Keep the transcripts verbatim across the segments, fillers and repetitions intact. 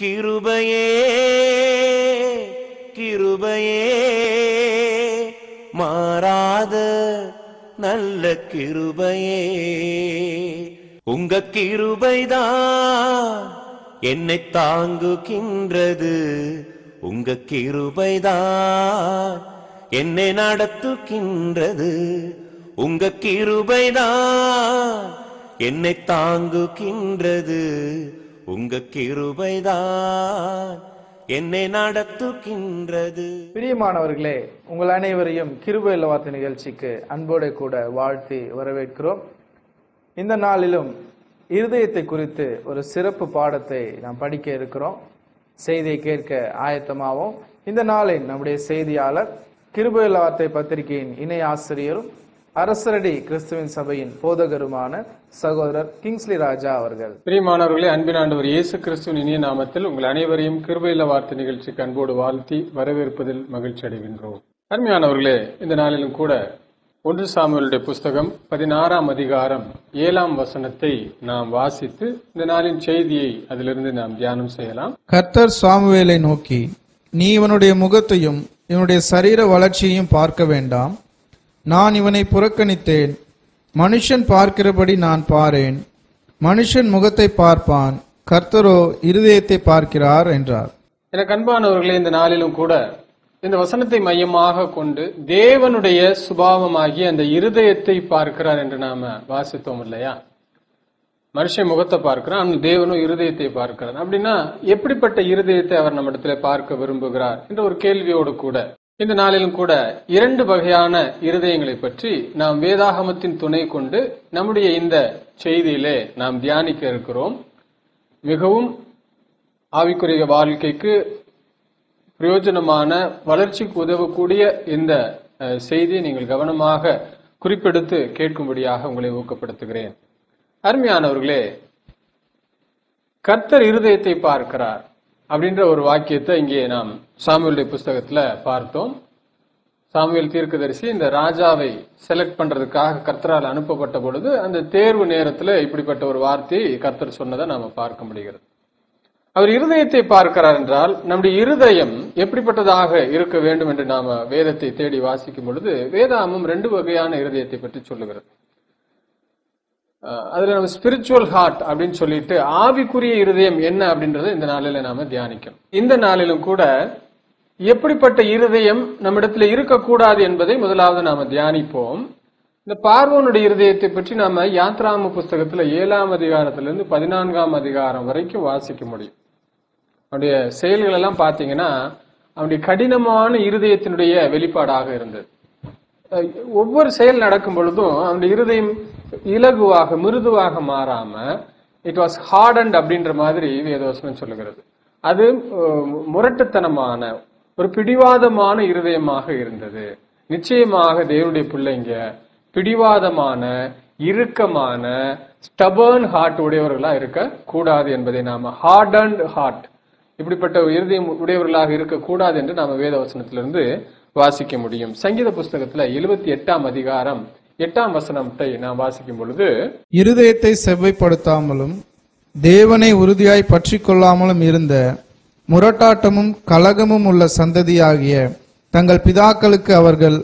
கிருபையே கிருபையே மாறாத நல்ல கிருபையே, உங்க கிருபைதான் என்னை தாங்குகின்றது, உங்க கிருபைதான் என்னை நடத்துகின்றது, உங்க கிருபைதான் என்னை தாங்குகின்றது, உங்க கிருபைதான் என்னை நடத்துகின்றது. பிரியமானவர்களே, உங்கள் அனைவரையும் கிருபை வார்த்தை நிகழ்ச்சிக்கு அன்போடு கூட வாழ்த்தி வரவேற்கிறோம். இந்த நாளிலும் இருதயத்தை குறித்து ஒரு சிறப்பு பாடத்தை நாம் படிக்க இருக்கிறோம். செய்தியை கேட்க ஆயத்தமாகவும் இந்த நாளின் நம்முடைய செய்தியாளர் கிருபை வார்த்தை பத்திரிகையின் இணை ஆசிரியரும் அரசரடி கிறிஸ்துவின் சபையின் போதகருமான சகோதரர் கிங்ஸ்லி ராஜா அவர்கள். பிரியமானவர்களே, அன்பின் ஆண்டவர் இயேசு கிறிஸ்துவின் இனிய நாமத்தில் உங்கள் அனைவரையும் கிருபையில வார்த்தை நிகழ்ச்சிக்கு அன்போடு வாழ்த்தி வரவேற்பதில் மகிழ்ச்சி அடைகின்றோம். அருமையானவர்களே, இந்த நாளிலும் கூட ஒன்று சாமுவேலுடைய புஸ்தகம் பதினாறாம் அதிகாரம் ஏழாம் வசனத்தை நாம் வாசித்து இந்த நாளின் செய்தியை அதிலிருந்து நாம் தியானம் செய்யலாம். கர்த்தர் சாமுவேலை நோக்கி, நீ இவனுடைய முகத்தையும் இவனுடைய சரீர வளர்ச்சியையும் பார்க்க வேண்டாம், நான் இவனை புறக்கணித்தேன். மனுஷன் பார்க்கிறபடி நான் பாரேன், மனுஷன் முகத்தை பார்ப்பான், கர்த்தரோ இருதயத்தை பார்க்கிறார் என்றார். என கண்பானவர்களே, இந்த நாளிலும் கூட இந்த வசனத்தை மையமாக கொண்டு தேவனுடைய சுபாவமாகிய அந்த இருதயத்தை பார்க்கிறார் என்று நாம வாசித்தோம் இல்லையா? மனுஷன் முகத்தை பார்க்கிறான், தேவனும் இருதயத்தை பார்க்கிறான். அப்படின்னா எப்படிப்பட்ட இருதயத்தை அவர் நம்ம இடத்துல பார்க்க விரும்புகிறார் என்ற ஒரு கேள்வியோடு கூட இந்த நாளிலும் கூட இரண்டு வகையான இருதயங்களை பற்றி நாம் வேதாகமத்தின் துணை கொண்டு நம்முடைய இந்த செய்தியிலே நாம் தியானிக்க இருக்கிறோம். மிகவும் ஆவிக்குரிய வாழ்க்கைக்கு பிரயோஜனமான வளர்ச்சிக்கு உதவக்கூடிய இந்த செய்தியை நீங்கள் கவனமாக குறிப்பெடுத்து கேட்கும்படியாக உங்களை ஊக்கப்படுத்துகிறேன். அருமையானவர்களே, கர்த்தர் இருதயத்தை பார்க்கிறார் அப்படின்ற ஒரு வாக்கியத்தை இங்கே நாம் சாமுவேலுடைய புஸ்தகத்துல பார்த்தோம். சாமுவேல் தீர்க்கதரிசி இந்த ராஜாவை செலக்ட் பண்றதுக்காக கர்த்தரால் அனுப்பப்பட்ட பொழுது அந்த தேர்வு நேரத்துல இப்படிப்பட்ட ஒரு வார்த்தையை கர்த்தர் சொன்னதை நாம பார்க்க முடிகிறது. அவர் இருதயத்தை பார்க்கிறார் என்றால் நம்முடைய இருதயம் எப்படிப்பட்டதாக இருக்க வேண்டும் என்று நாம வேதத்தை தேடி வாசிக்கும் பொழுது வேதாகமம் ரெண்டு வகையான இருதயத்தை பற்றி சொல்லுகிறது. அதுல நம்ம ஸ்பிரிச்சுவல் ஹார்ட் அப்படின்னு சொல்லிட்டு ஆவிக்குரிய இருதயம் என்ன அப்படின்றத இந்த நாளில நாம தியானிக்கணும். இந்த நாளிலும் கூட எப்படிப்பட்ட இருதயம் நம்மிடத்துல இருக்கக்கூடாது என்பதை முதலாவது நாம தியானிப்போம். இந்த பார்வோனுடைய இருதயத்தை பற்றி நாம யாத்ராம புஸ்தகத்துல ஏழாம் அதிகாரத்திலிருந்து பதினான்காம் அதிகாரம் வரைக்கும் வாசிக்க முடியும். அவனுடைய செயல்கள் எல்லாம் பாத்தீங்கன்னா அவனுடைய கடினமான இருதயத்தினுடைய வெளிப்பாடாக இருந்தது. ஒவ்வொரு செயல் நடக்கும் பொழுதும் அவனுடைய இருதயம் இலகுவாக மிருதுவாக மாறாம இட் வாஸ் ஹார்டன்ட் அப்படின்ற மாதிரி வேதவசனம் சொல்லுகிறது. அது முரட்டுத்தனமான ஒரு பிடிவாதமான இருதயமாக இருந்தது. நிச்சயமாக தேவனுடைய பிள்ளைங்க பிடிவாதமான இறுக்கமான ஸ்டபர்ன் ஹார்ட் உடையவர்களா இருக்க கூடாது என்பதை நாம ஹார்டன்ட் ஹார்ட் இப்படிப்பட்ட இருதயம் உடையவர்களாக இருக்கக்கூடாது என்று நாம வேதவசனத்திலிருந்து வாசிக்க முடியும். சங்கீத புஸ்தகத்துல எழுபத்தி எட்டாம் அதிகாரம் எட்டாம் வசனத்தை நாம் வாசிக்கும் பொழுது, இருதயத்தை செவ்வைப்படுத்தாமலும் தேவனை உறுதியாய் பற்றி கொள்ளாமலும் இருந்த முரட்டாட்டமும் கலகமும் உள்ள சந்ததியாகிய தங்கள் பிதாக்களுக்கு அவர்கள்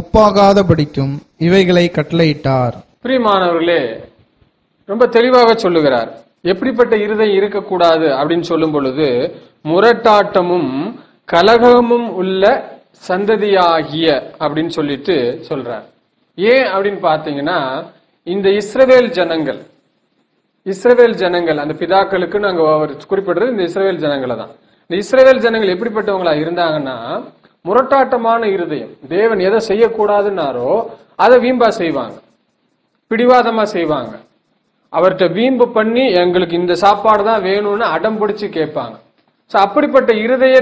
ஒப்பாகாத படிக்கும் இவைகளை கட்டளையிட்டார். பிரியமானவர்களே, ரொம்ப தெளிவாக சொல்லுகிறார் எப்படிப்பட்ட இருதயம் இருக்கக்கூடாது அப்படின்னு சொல்லும் பொழுது முரட்டாட்டமும் கலகமும் உள்ள சந்ததியாகிய அப்படின்னு சொல்லிட்டு சொல்றார். ஏன் அப்படின்னு பாத்தீங்கன்னா இந்த இஸ்ரவேல் ஜனங்கள் இஸ்ரவேல் ஜனங்கள் அந்த பிதாக்களுக்கு நாங்க குறிப்பிடுறது இந்த இஸ்ரவேல் ஜனங்களை தான். இந்த இஸ்ரவேல் ஜனங்கள் எப்படிப்பட்டவங்களா இருந்தாங்கன்னா முரட்டாட்டமான இருதயம், தேவன் எதை செய்யக்கூடாதுன்னாரோ அதை வீம்பா செய்வாங்க, பிடிவாதமா செய்வாங்க. அவர்கிட்ட வீம்பு பண்ணி எங்களுக்கு இந்த சாப்பாடு தான் வேணும்னு அடம் பிடிச்சு கேட்பாங்க. சோ அப்படிப்பட்ட இருதய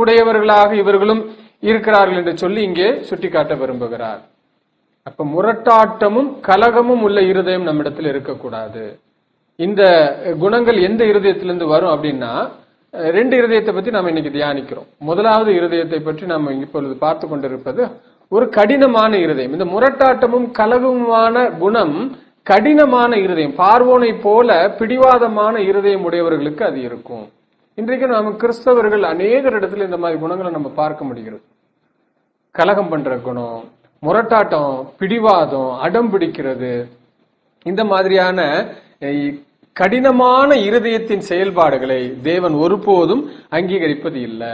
உடையவர்களாக இவர்களும் இருக்கிறார்கள் என்று சொல்லி இங்கே சுட்டிக்காட்ட விரும்புகிறார். அப்ப முரட்டாட்டமும் கலகமும் உள்ள இருதயம் நம்மிடத்துல இருக்கக்கூடாது. இந்த குணங்கள் எந்த இருதயத்திலிருந்து வரும் அப்படின்னா ரெண்டு இருதயத்தை பத்தி நாம இன்னைக்கு தியானிக்கிறோம். முதலாவது இருதயத்தை பற்றி நாம இப்பொழுது பார்த்து கொண்டிருப்பது ஒரு கடினமான இருதயம். இந்த முரட்டாட்டமும் கலகமுமான குணம் கடினமான இருதயம், பார்வோனை போல பிடிவாதமான இருதயம் உடையவர்களுக்கு அது இருக்கும். இன்றைக்கு நாம் கிறிஸ்தவர்கள் அநேக இடத்துல இந்த மாதிரி குணங்களை நம்ம பார்க்க முடிகிறது. கலகம் பண்ற குணம், முரட்டாட்டம், பிடிவாதம், அடம் பிடிக்கிறது, இந்த மாதிரியான கடினமான இருதயத்தின் செயல்பாடுகளை தேவன் ஒருபோதும் அங்கீகரிப்பது இல்லை.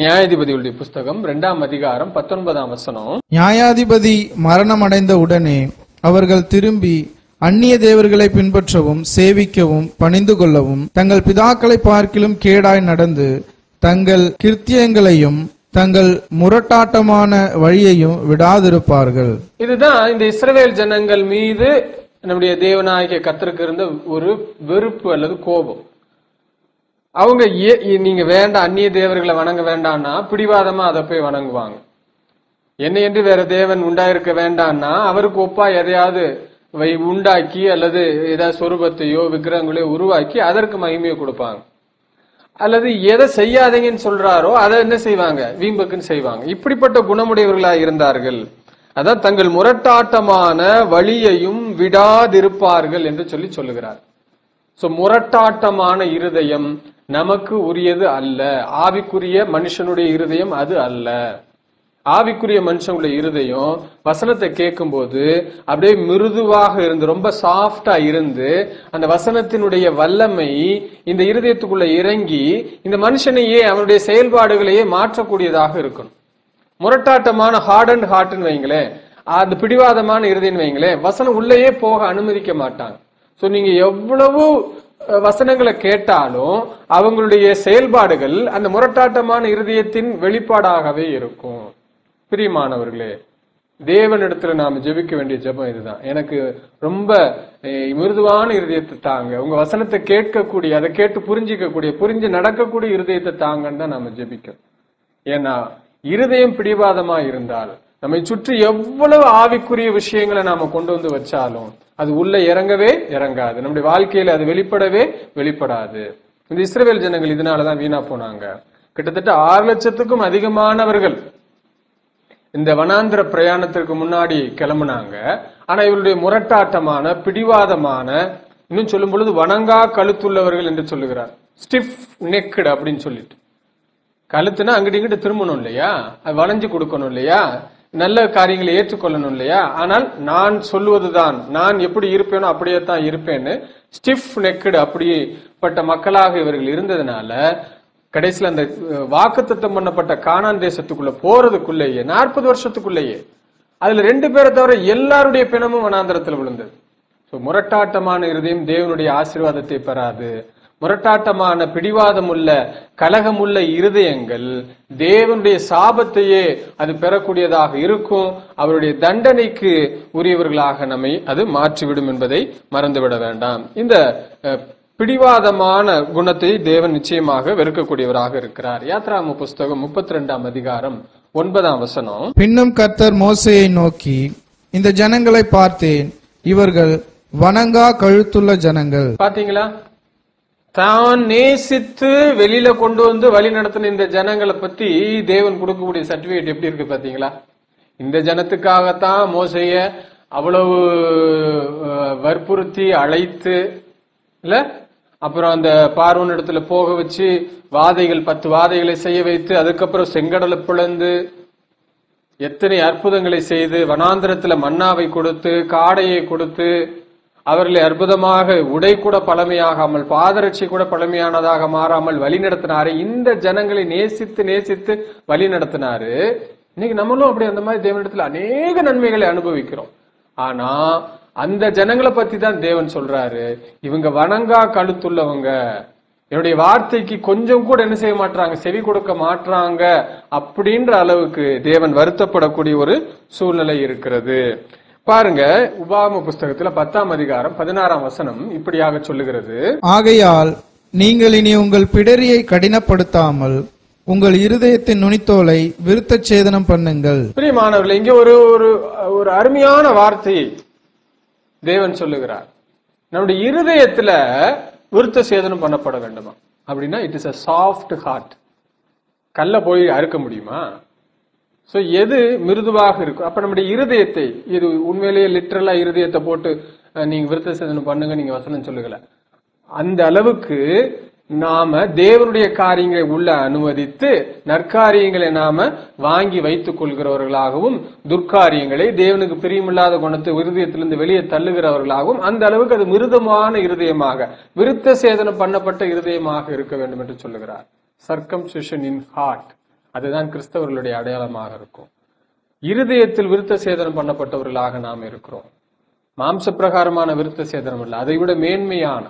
நியாயாதிபதியுடைய புஸ்தகம் இரண்டாம் அதிகாரம் பத்தொன்பதாம் வசனம். நியாயாதிபதி மரணம் அடைந்த உடனே அவர்கள் திரும்பி அந்நிய தேவர்களை பின்பற்றவும் சேவிக்கவும் பணிந்து கொள்ளவும் தங்கள் பிதாக்களை பார்க்கிலும் கேடாய் நடந்து தங்கள் கிருத்தியங்களையும் தங்கள் முரட்டாட்டமான வழியையும் விடாதிருப்பார்கள். இதுதான் இந்த இஸ்ரவேல் ஜனங்கள் மீது நம்முடைய தேவனாகிய கர்த்தருக்கு இருந்த ஒரு வெறுப்பு அல்லது கோபம். அவங்க நீங்க வேண்டாம் அந்நிய தேவர்களை வணங்க வேண்டாம்னா பிடிவாதமா அதை போய் வணங்குவாங்க. என்ன என்று வேற தேவன் உண்டாயிருக்க வேண்டாம்னா அவருக்கு ஒப்பா எதையாவது வை உண்டாக்கி அல்லது ஏதாவது சொரூபத்தையோ விக்கிரகங்களையோ உருவாக்கி அதற்கு மகிமையை கொடுப்பாங்க. அல்லது எதை செய்யாதீங்கன்னு சொல்றாரோ அதை என்ன செய்வாங்க, வீம்புக்குன்னு செய்வாங்க. இப்படிப்பட்ட குணமுடையவர்களாக இருந்தார்கள். அதான் தங்கள் முரட்டாட்டமான வழியையும் விடாதிருப்பார்கள் என்று சொல்லி சொல்லுகிறார். சோ முரட்டாட்டமான இருதயம் நமக்கு உரியது அல்ல. ஆவிக்குரிய மனுஷனுடைய இருதயம் அது அல்ல. ஆவிக்குரிய மனுஷனுடைய இருதயம் வசனத்தை கேட்கும் போது அப்படியே மிருதுவாக இருந்து ரொம்ப சாஃப்டா இருந்து அந்த வசனத்தினுடைய வல்லமை இந்த இருதயத்துக்குள்ள இறங்கி இந்த மனுஷனையே அவனுடைய செயல்பாடுகளையே மாற்றக்கூடியதாக இருக்கணும். முரட்டாட்டமான ஹார்ட் அண்ட் ஹார்ட்னு வைங்களேன், அந்த பிடிவாதமான இருதயம் வைங்களேன், வசனம் உள்ளேயே போக அனுமதிக்க மாட்டாங்க. சோ நீங்க எவ்வளவு வசனங்களை கேட்டாலும் அவங்களுடைய செயல்பாடுகள் அந்த முரட்டாட்டமான இருதயத்தின் வெளிப்பாடாகவே இருக்கும். பிரியமானவர்களே, தேவனிடத்துல நாம ஜெபிக்க வேண்டிய ஜெபம் இதுதான். எனக்கு ரொம்ப மிருதுவான இருதயத்தை தாங்க, உங்க வசனத்தை கேட்கக்கூடிய, அதை கேட்டு புரிஞ்சிக்க கூடிய, புரிஞ்சு நடக்கக்கூடிய இருதயத்தை தாங்கன்னு தான் நாம ஜெபிக்கும். ஏன்னா இருதயம் பிடிவாதமா இருந்தால் நம்மை சுற்றி எவ்வளவு ஆவிக்குரிய விஷயங்களை நாம கொண்டு வந்து வச்சாலும் அது உள்ள இறங்கவே இறங்காது. நம்முடைய வாழ்க்கையில அது வெளிப்படவே வெளிப்படாது. இந்த இஸ்ரவேல் ஜனங்கள் இதனாலதான் வீணா போனாங்க. கிட்டத்தட்ட ஆறு லட்சத்துக்கும் அதிகமானவர்கள் இந்த வனாந்திர பிரயாணத்திற்கு முன்னாடி கிளம்புனாங்க. ஆனா இவருடைய முரட்டாட்டமான பிடிவாதமான, இன்னும் சொல்லும் பொழுது வணங்கா கழுத்துள்ளவர்கள் என்று சொல்லுகிறார், ஸ்டிஃப் நெக்குடு அப்படின்னு சொல்லிட்டு. கழுத்துனா அங்கிட்ட இங்கிட்ட திரும்பணும் இல்லையா, அது வளைஞ்சு கொடுக்கணும் இல்லையா, நல்ல காரியங்களை ஏற்றுக்கொள்ளணும் இல்லையா. ஆனால் நான் சொல்லுவதுதான், நான் எப்படி இருப்பேனோ அப்படியே தான் இருப்பேன்னு ஸ்டிஃப் நெக்குடு அப்படிப்பட்ட மக்களாக இவர்கள் இருந்ததுனால கடைசியில் அந்த வாக்குத்தத்தம் பண்ணப்பட்ட கானான் தேசத்துக்குள்ள போறதுக்குள்ளேயே நாற்பது வருஷத்துக்குள்ளேயே அதுல ரெண்டு பேரை தவிர எல்லாருடைய பிணமும் வனாந்திரத்தில் விழுந்தது. ஸோ முரட்டாட்டமான இருதயம் தேவனுடைய ஆசீர்வாதத்தை பெறாது. முரட்டாட்டமான பிடிவாதம் உள்ள கலகம் உள்ள இருதயங்கள் தேவனுடைய சாபத்தையே அது பெறக்கூடியதாக இருக்கும். அவருடைய தண்டனைக்கு உரியவர்களாக நம்மை அது மாற்றிவிடும் என்பதை மறந்துவிட வேண்டாம். இந்த பிடிவாதமான குணத்தை தேவன் நிச்சயமாக வெறுக்கக்கூடியவராக இருக்கிறார். யாத்ராம புஸ்தகம் முப்பத்தி ரெண்டாம் அதிகாரம் ஒன்பதாம் வசனம். பின்னும் கர்த்தர் மோசேயை நோக்கி, இந்த ஜனங்களை பார்த்தேன், இவர்கள் வணங்கா கழுத்துள்ள ஜனங்கள். பாத்தீங்களா, தான் நேசித்து வெளியில கொண்டு வந்து வழி நடத்தின இந்த ஜனங்களை பத்தி தேவன் கொடுக்கக்கூடிய சர்டிபிகேட் எப்படி இருக்கு பாத்தீங்களா. இந்த ஜனத்துக்காகத்தான் மோசேய அவ்வளவு வற்புறுத்தி அழைத்து இல்ல, அப்புறம் அந்த பார்வோன் இடத்துல போக வச்சு வாதைகள் பத்து வாதைகளை செய்ய வைத்து அதுக்கப்புறம் செங்கடலை பிளந்து எத்தனை அற்புதங்களை செய்து வனாந்திரத்துல மன்னாவை கொடுத்து காடையை கொடுத்து அவர்களை அற்புதமாக உடை கூட பழமையாகாமல் பாதரட்சி கூட பழமையானதாக மாறாமல் வழி நடத்தினாரு. இந்த ஜனங்களை நேசித்து நேசித்து வழி நடத்தினாரு. இன்னைக்கு நம்மளும் அப்படி அந்த மாதிரி தேவனிடத்துல அநேக நன்மைகளை அனுபவிக்கிறோம். ஆனா அந்த ஜனங்களை பத்தி தான் தேவன் சொல்றாரு, இவங்க வணங்கா கழுத்துள்ளவங்க, என்னுடைய வார்த்தைக்கு கொஞ்சம் கூட என்ன செய்ய மாட்டாங்க, செவி கொடுக்க மாட்டாங்க அப்படின்ற அளவுக்கு தேவன் வருத்தப்படக்கூடிய ஒரு சூழ்நிலை இருக்கிறது. பாருங்க, உபாகம புஸ்தகத்துல பத்தாம் அதிகாரம் பதினாறாம் வசனம் இப்படியாக சொல்லுகிறது. ஆகையால் நீங்கள் இனி உங்கள் பிடரியை கடினப்படுத்தாமல் உங்கள் இருதயத்தின் நுனித்தோலை விருத்த சேதனம் பண்ணுங்கள். பிரியமானவர்களே, இங்க ஒரு ஒரு அருமையான வார்த்தையை தேவன் சொல்லுகிறார். நம்முடைய இருதயத்துல விருத்த சேதனம் பண்ணப்பட வேண்டுமா அப்படின்னா, it is a soft heart. கல்ல போய் அறுக்க முடியுமா? சோ எது மிருதுவாக இருக்கும். அப்ப நம்முடைய இருதயத்தை, இது உண்மையிலேயே லிட்டரலா இருதயத்தை போட்டு நீங்க விருத்த சேதனம் பண்ணுங்க நீங்க வசனம் சொல்லுகல, அந்த அளவுக்கு நாம தேவனுடைய காரியங்களை உள்ள அனுமதித்து நற்காரியங்களை நாம வாங்கி வைத்துக் கொள்கிறவர்களாகவும் துர்க்காரியங்களை தேவனுக்கு பிரியமில்லாத குணத்தை இருதயத்திலிருந்து வெளியே தள்ளுகிறவர்களாகவும் அந்த அளவுக்கு அது மிருதமான இருதயமாக விருத்த சேதனம் பண்ணப்பட்ட இருதயமாக இருக்க வேண்டும் என்று சொல்லுகிறார். சர்க்கம்செஷன் இன் ஹார்ட், அதுதான் கிறிஸ்தவர்களுடைய அடையாளமாக இருக்கும். இருதயத்தில் விருத்த சேதனம் பண்ணப்பட்டவர்களாக நாம் இருக்கிறோம். மாம்ச பிரகாரமான விருத்த சேதனம் இல்லை, அதை விட மேன்மையான.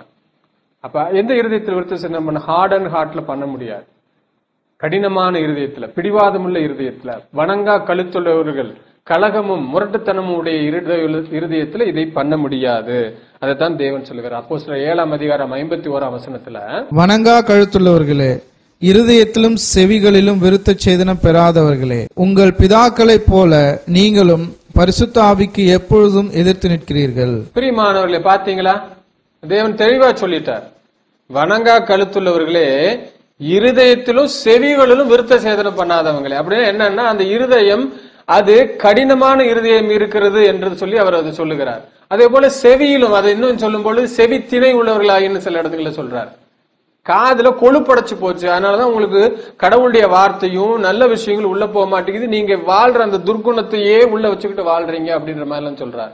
அப்ப எந்த இருதயத்தில் விருத்த சேதனம் பண்ண ஹார்ட் அண்ட் ஹார்ட்ல பண்ண முடியாது. கடினமான இருதயத்துல, பிடிவாதமுள்ள இருதயத்துல, வணங்கா கழுத்துள்ளவர்கள், கலகமும் முரட்டுத்தனமும் உடைய இருதயத்துல இதை பண்ண முடியாது. அதைத்தான் தேவன் சொல்லுகிறார். அப்போஸ்தலர் ஏழாம் அதிகாரம் ஐம்பத்தி ஓராம் வசனத்துல, வணங்கா கழுத்துள்ளவர்களே, இருதயத்திலும் செவிகளிலும் விருத்த சேதனம் பெறாதவர்களே, உங்கள் பிதாக்களை போல நீங்களும் பரிசுத்த ஆவிக்கு எப்பொழுதும் எதிர்த்து நிற்கிறீர்கள். பிரியமானவர்களே, பாத்தீங்களா, தேவன் தெளிவா சொல்லிட்டார். வணங்கா கழுத்துள்ளவர்களே, இருதயத்திலும் செவிகளிலும் விருத்த சேதனம் பண்ணாதவங்களே. அப்படின்னா என்னன்னா, அந்த இருதயம் அது கடினமான இருதயம் இருக்கிறது என்று சொல்லி அவர் அதை சொல்லுகிறார். அதே போல செவியிலும், அதை இன்னும் சொல்லும்பொழுது செவி திணை உள்ளவர்களாகின்னு சில இடத்துல சொல்றார். காதுல கொழுப்படைச்சு போச்சு, அதனாலதான் உங்களுக்கு கடவுளுடைய வார்த்தையும் நல்ல விஷயங்கள் உள்ள போக மாட்டேங்குது, நீங்க வாழ்ற அந்த துர்க்குணத்தையே உள்ள வச்சுக்கிட்டு வாழ்றீங்க அப்படின்ற மாதிரிலாம் சொல்றாரு.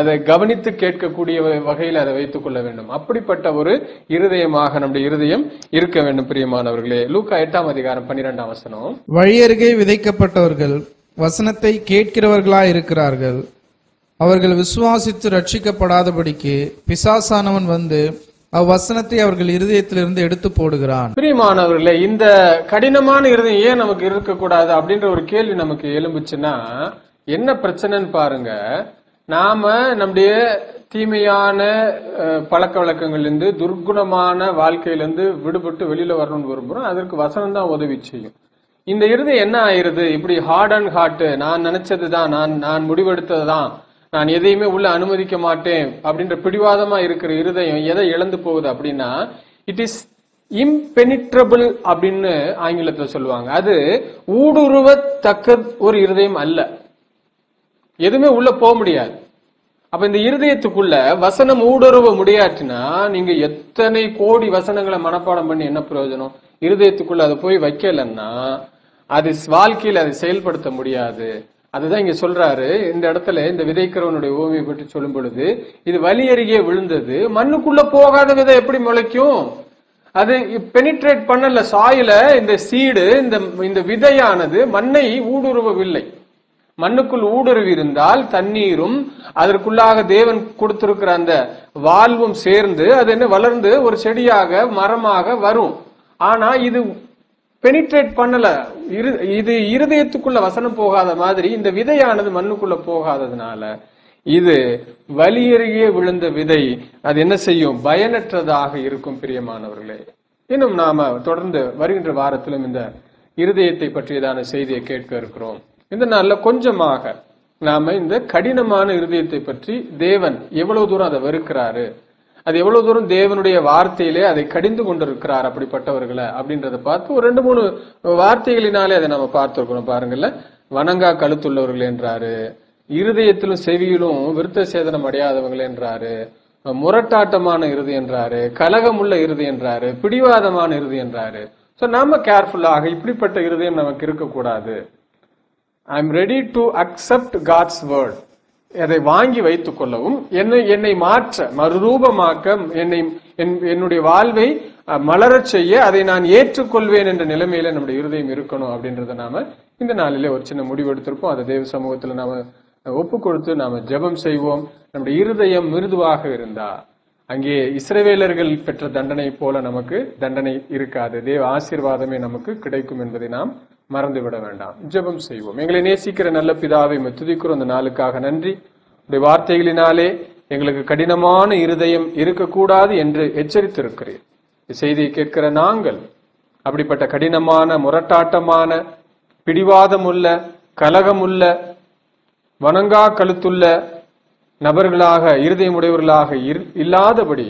அதை கவனித்து கேட்கக்கூடிய வகையில் அதை வைத்துக் கொள்ள வேண்டும். அப்படிப்பட்ட ஒரு இருதயமாக நம்முடைய இருதயம் இருக்க வேண்டும். பிரியமானவர்களே, லூக்கா எட்டாம் அதிகாரம் பன்னிரெண்டாம் வசனம், வழியருகே விதைக்கப்பட்டவர்கள் வசனத்தை கேட்கிறவர்களா இருக்கிறார்கள், அவர்கள் விசுவாசித்து ரட்சிக்கப்படாதபடிக்கு பிசாசானவன் வந்து அவ்வசனத்தை அவர்கள் இருதயத்திலிருந்து எடுத்து போடுகிறான். பிரியமானவர்களே, இந்த கடினமான இருதயம் ஏன் நமக்கு இருக்கக்கூடாது அப்படின்ற ஒரு கேள்வி நமக்கு எழும்புச்சுன்னா என்ன பிரச்சனைன்னு பாருங்க. நாம நம்முடைய தீமையான பழக்க வழக்கங்கள்லேருந்து, துர்க்குணமான வாழ்க்கையிலிருந்து விடுபட்டு வெளியில வரணும்னு விரும்புறோம். அதற்கு வசனம் தான் உதவி செய்யும். இந்த இருதயம் என்ன ஆயிருது, இப்படி ஹார்ட் அண்ட் ஹார்ட், நான் நினைச்சதுதான், நான் நான் முடிவெடுத்ததுதான், நான் எதையுமே உள்ள அனுமதிக்க மாட்டேன் அப்படின்ற பிடிவாதமா இருக்கிற இருதயம் எதை இழந்து போகுது அப்படின்னா, இட் இஸ் இம்பெனிட்ரபிள் அப்படின்னு ஆங்கிலத்துல சொல்லுவாங்க. அது ஊடுருவத்தக்க ஒரு இருதயம் அல்ல, எதுவுமே உள்ள போக முடியாது. அப்ப இந்த இருதயத்துக்குள்ள வசனம் ஊடுருவ முடியாச்சுன்னா நீங்க எத்தனை கோடி வசனங்களை மனப்பாடம் பண்ணி என்ன பிரயோஜனம்? இருதயத்துக்குள்ள அதை போய் வைக்கலன்னா அது வாழ்க்கையில அதை செயல்படுத்த முடியாது. அதுதான் இங்க சொல்றாரு. இந்த இடத்துல இந்த விதைக்கிறவனுடைய ஓமையை பற்றி சொல்லும் பொழுது, இது வலி அருகே விழுந்தது, மண்ணுக்குள்ள போகாத விதை எப்படி முளைக்கும்? அது பெனிட்ரேட் பண்ணல சாயில. இந்த சீடு, இந்த விதையானது மண்ணை ஊடுருவவில்லை. மண்ணுக்குள் ஊடுருவி இருந்தால் தண்ணீரும் அதற்குள்ளாக தேவன் கொடுத்திருக்கிற அந்த வாழ்வும் சேர்ந்து அது என்ன வளர்ந்து ஒரு செடியாக, மரமாக வரும். ஆனா இது பெனிட்ரேட் பண்ணல, இது இருதயத்துக்குள்ள வசனம் போகாத மாதிரி இந்த விதையானது மண்ணுக்குள்ள போகாததுனால இது வலியருகே விழுந்த விதை, அது என்ன செய்யும், பயனற்றதாக இருக்கும். பிரியமானவர்களே, இன்னும் நாம தொடர்ந்து வருகின்ற வாரத்திலும் இந்த இருதயத்தை பற்றியதான செய்தியை கேட்க இருக்கிறோம். இந்த நாள்ல கொஞ்சமாக நாம இந்த கடினமான இருதயத்தை பற்றி தேவன் எவ்வளவு தூரம் அதை வெறுக்கிறாரு, அது எவ்வளவு தூரம் தேவனுடைய வார்த்தையிலே அதை கடிந்து கொண்டிருக்கிறார் அப்படிப்பட்டவர்களை அப்படின்றத பார்த்து ஒரு ரெண்டு மூணு வார்த்தைகளினாலே அதை நம்ம பார்த்துருக்கணும். பாருங்கள்ல, வணங்கா கழுத்துள்ளவர்கள் என்றாரு, இருதயத்திலும் செவியிலும் விருத்த சேதனம் அடையாதவர்கள் என்றாரு, முரட்டாட்டமான இருது என்றாரு, கலகமுள்ள இருது என்றாரு, பிடிவாதமான இருது என்றாரு. ஸோ நாம கேர்ஃபுல்லாக இப்படிப்பட்ட இருதயம் நமக்கு இருக்கக்கூடாது. I am ready to accept God's word, அதை வாங்கி வைத்துக் கொள்ளவும், என்னை என்னை மாற்ற, மறுரூபமாக்க, என்னை என்னுடைய வாழ்வை மலரச் செய்ய அதை நான் ஏற்றுக்கொள்வேன் என்ற நிலைமையில நம்முடைய இருதயம் இருக்கணும் அப்படின்றத நாம இந்த நாளிலே ஒரு சின்ன முடிவெடுத்திருப்போம். அதை தேவ சமூகத்துல நாம ஒப்பு கொடுத்து நாம ஜெபம் செய்வோம். நம்முடைய இருதயம் மிருதுவாக இருந்தா அங்கே இஸ்ரவேலர்கள் பெற்ற தண்டனை போல நமக்கு தண்டனை இருக்காது, தேவ ஆசீர்வாதமே நமக்கு கிடைக்கும் என்பதை நாம் மறந்துவிட வேண்டாம். ஜெபம் செய்வோம். எங்களை நேசிக்கிற நல்ல பிதாவை துதிக்கிறோம். அந்த நாளுக்காக நன்றி. உடைய வார்த்தைகளினாலே எங்களுக்கு கடினமான இருதயம் இருக்கக்கூடாது என்று எச்சரித்திருக்கிறீர். செய்தியை கேட்கிற நாங்கள் அப்படிப்பட்ட கடினமான முரட்டாட்டமான பிடிவாதமுள்ள கலகமுள்ள வணங்கா கழுத்துள்ள நபர்களாக இருதயமுடையவர்களாக இல்லாதபடி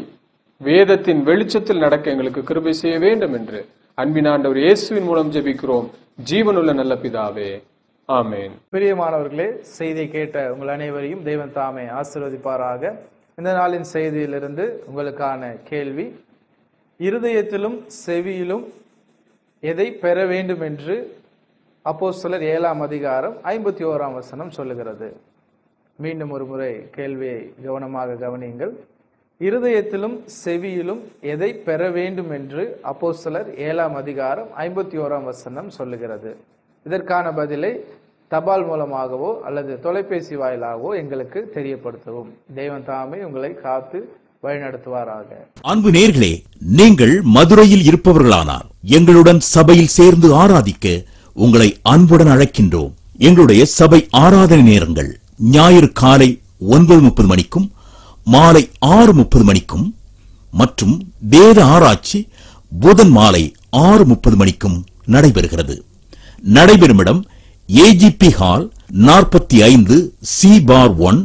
வேதத்தின் வெளிச்சத்தில் நடக்க எங்களுக்கு கிருபை செய்ய வேண்டும் என்று அன்பின் ஆண்டவர் இயேசுவின் மூலம் ஜெபிக்கிறோம் ஜீவனுள்ள நல்ல பிதாவே, ஆமென். பிரியமானவர்களே, செய்தி கேட்ட உங்கள் அனைவரையும் தேவன் தாமே ஆசீர்வதிப்பாராக. இந்த நாளின் செய்தியிலிருந்து உங்களுக்கான கேள்வி: இருதயத்திலும் செவியிலும் எதை பெற வேண்டும் என்று அப்போஸ்தலர் ஏழாம் அதிகாரம் ஐம்பத்தி ஓராம் வசனம் சொல்லுகிறது. மீண்டும் ஒரு முறை கேள்வியை கவனமாக கவனியுங்கள். இருதயத்திலும் செவியிலும் எதை பெற வேண்டும் என்று அப்போஸ்தலர் ஏழாம் அதிகாரம் ஐம்பத்தி ஓராம் வசனம் சொல்லுகிறது. இதற்கான பதிலை தபால் மூலமாகவோ அல்லது தொலைபேசி வாயிலாகவோ எங்களுக்கு தெரியப்படுத்தவும். தெய்வன் தாமே உங்களை காத்து வழிநடத்துவாராக. அன்பு நேயர்களே, நீங்கள் மதுரையில் இருப்பவர்களானால் எங்களுடன் சபையில் சேர்ந்து ஆராதிக்க உங்களை அன்புடன் அழைக்கின்றோம். எங்களுடைய சபை ஆராதனை நேரங்கள் ஞாயிறு காலை ஒன்பது முப்பது மணிக்கும் மாலை ஆறு முப்பது மணிக்கும் மற்றும் வேத ஆராய்ச்சி புதன் மாலை ஆறு முப்பது மணிக்கும் நடைபெறுகிறது. நடைபெறும் இடம் ஏஜிபி ஹால், நாற்பத்தி ஐந்து சி பார் ஒன்,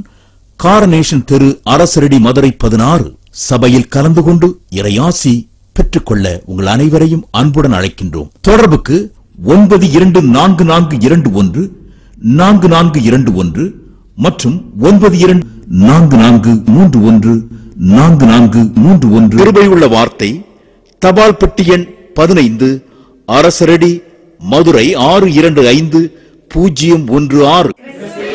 கார்னேஷன் தெரு, அரசரடி, மதுரை பதினாறு. சபையில் கலந்து கொண்டு இறையாசி பெற்றுக்கொள்ள உங்கள் அனைவரையும் அன்புடன் அழைக்கின்றோம். தொடர்புக்கு ஒன்பது இரண்டு நான்கு நான்கு இரண்டு ஒன்று நான்கு நான்கு இரண்டு ஒன்று மற்றும் ஒன்பது இரண்டு நான்கு நான்கு மூன்று ஒன்று நான்கு நான்கு மூன்று ஒன்று. கிருபையுள்ள வார்த்தை, தபால் பெட்டி எண் பதினைந்து, அரசரடி, மதுரை ஆறு இரண்டு ஐந்து பூஜ்ஜியம் ஒன்று ஆறு.